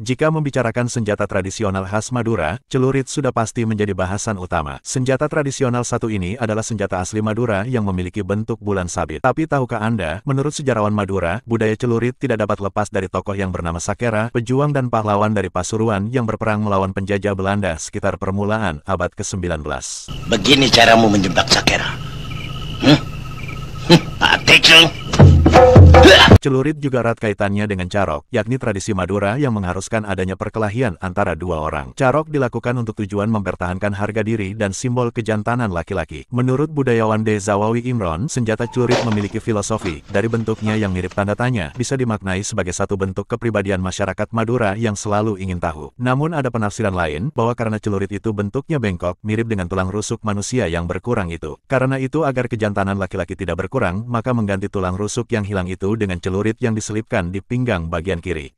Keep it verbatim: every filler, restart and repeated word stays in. Jika membicarakan senjata tradisional khas Madura, celurit sudah pasti menjadi bahasan utama. Senjata tradisional satu ini adalah senjata asli Madura yang memiliki bentuk bulan sabit. Tapi tahukah Anda, menurut sejarawan Madura, budaya celurit tidak dapat lepas dari tokoh yang bernama Sakera, pejuang dan pahlawan dari Pasuruan yang berperang melawan penjajah Belanda sekitar permulaan abad ke sembilan belas. Begini caramu menjebak Sakera. Hmm? Hmm, atik lu. Celurit juga erat kaitannya dengan carok, yakni tradisi Madura yang mengharuskan adanya perkelahian antara dua orang. Carok dilakukan untuk tujuan mempertahankan harga diri dan simbol kejantanan laki-laki. Menurut budayawan D. Zawawi Imron, senjata celurit memiliki filosofi. Dari bentuknya yang mirip tanda tanya, bisa dimaknai sebagai satu bentuk kepribadian masyarakat Madura yang selalu ingin tahu. Namun ada penafsiran lain, bahwa karena celurit itu bentuknya bengkok, mirip dengan tulang rusuk manusia yang berkurang itu. Karena itu agar kejantanan laki-laki tidak berkurang, maka mengganti tulang rusuk yang hilang itu dengan celurit yang diselipkan di pinggang bagian kiri.